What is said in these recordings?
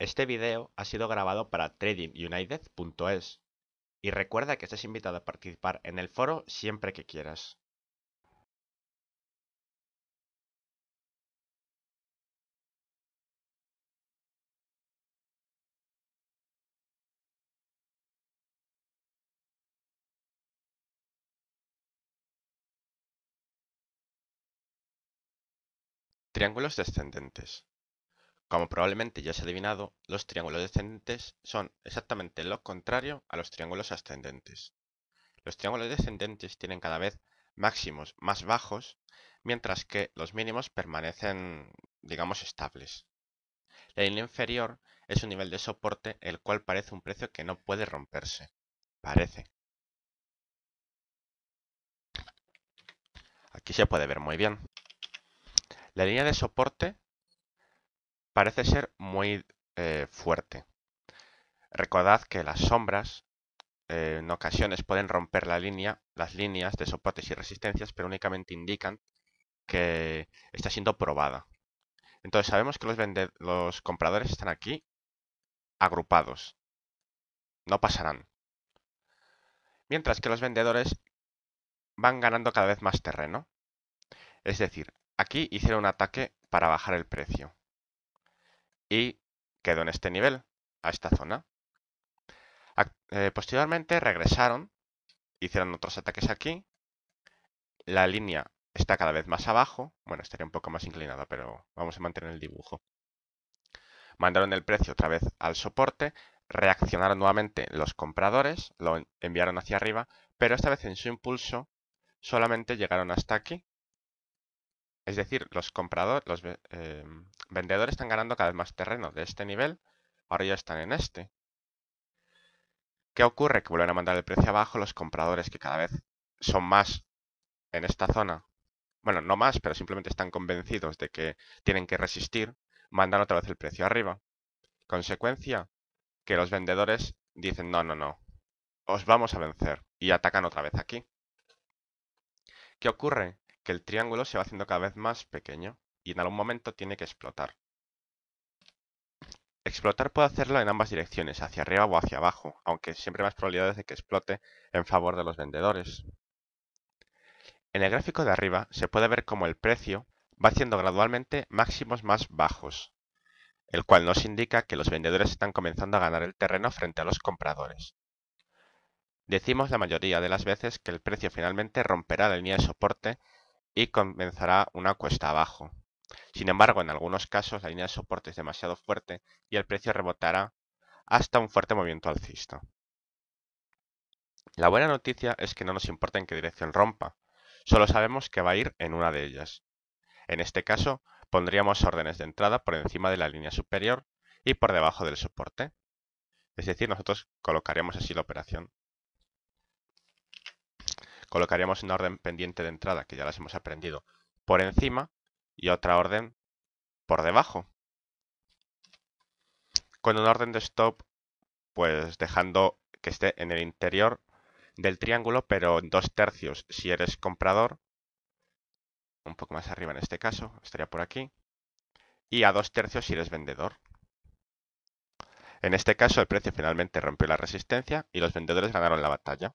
Este video ha sido grabado para TradingUnited.es y recuerda que estás invitado a participar en el foro siempre que quieras. Triángulos descendentes. Como probablemente ya se ha adivinado, los triángulos descendentes son exactamente lo contrario a los triángulos ascendentes. Los triángulos descendentes tienen cada vez máximos más bajos, mientras que los mínimos permanecen, digamos, estables. La línea inferior es un nivel de soporte el cual parece un precio que no puede romperse. Parece. Aquí se puede ver muy bien. La línea de soporte parece ser muy fuerte. Recordad que las sombras en ocasiones pueden romper las líneas de soportes y resistencias, pero únicamente indican que está siendo probada. Entonces sabemos que los compradores están aquí agrupados. No pasarán. Mientras que los vendedores van ganando cada vez más terreno. Es decir, aquí hicieron un ataque para bajar el precio y quedó en este nivel, a esta zona. Posteriormente regresaron, hicieron otros ataques aquí. La línea está cada vez más abajo, bueno, estaría un poco más inclinada, pero vamos a mantener el dibujo. Mandaron el precio otra vez al soporte, reaccionaron nuevamente los compradores, lo enviaron hacia arriba, pero esta vez en su impulso solamente llegaron hasta aquí. Es decir, los vendedores están ganando cada vez más terreno de este nivel. Ahora ya están en este. ¿Qué ocurre? Que vuelven a mandar el precio abajo. Los compradores, que cada vez son más en esta zona. Bueno, no más, pero simplemente están convencidos de que tienen que resistir. Mandan otra vez el precio arriba. Consecuencia, que los vendedores dicen no, no, no. Os vamos a vencer. Y atacan otra vez aquí. ¿Qué ocurre? Que el triángulo se va haciendo cada vez más pequeño y en algún momento tiene que explotar. Explotar puede hacerlo en ambas direcciones, hacia arriba o hacia abajo, aunque siempre hay más probabilidades de que explote en favor de los vendedores. En el gráfico de arriba se puede ver cómo el precio va haciendo gradualmente máximos más bajos, el cual nos indica que los vendedores están comenzando a ganar el terreno frente a los compradores. Decimos la mayoría de las veces que el precio finalmente romperá la línea de soporte y comenzará una cuesta abajo. Sin embargo, en algunos casos la línea de soporte es demasiado fuerte y el precio rebotará hasta un fuerte movimiento alcista. La buena noticia es que no nos importa en qué dirección rompa, solo sabemos que va a ir en una de ellas. En este caso, pondríamos órdenes de entrada por encima de la línea superior y por debajo del soporte. Es decir, nosotros colocaríamos así la operación. Colocaríamos una orden pendiente de entrada, que ya las hemos aprendido, por encima y otra orden por debajo. Con una orden de stop, pues dejando que esté en el interior del triángulo, pero en 2/3 si eres comprador, un poco más arriba en este caso, estaría por aquí, y a 2/3 si eres vendedor. En este caso el precio finalmente rompió la resistencia y los vendedores ganaron la batalla.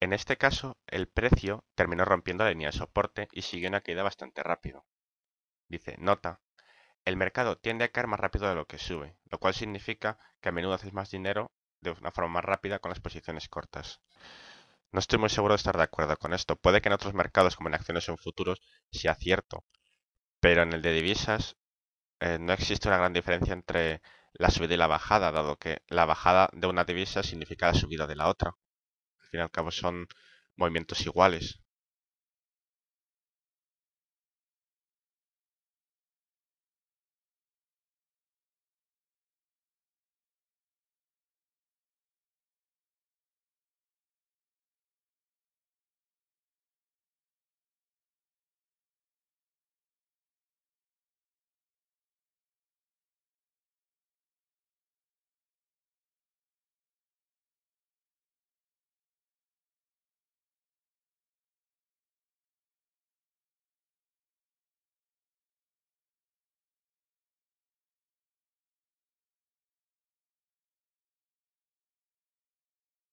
En este caso, el precio terminó rompiendo la línea de soporte y siguió una caída bastante rápido. Dice, nota, el mercado tiende a caer más rápido de lo que sube, lo cual significa que a menudo haces más dinero de una forma más rápida con las posiciones cortas. No estoy muy seguro de estar de acuerdo con esto. Puede que en otros mercados, como en acciones o en futuros, sea cierto, pero en el de divisas no existe una gran diferencia entre la subida y la bajada, dado que la bajada de una divisa significa la subida de la otra. Al fin y al cabo son movimientos iguales.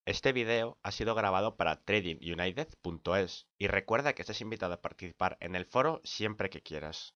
Este video ha sido grabado para TradingUnited.es y recuerda que estás invitado a participar en el foro siempre que quieras.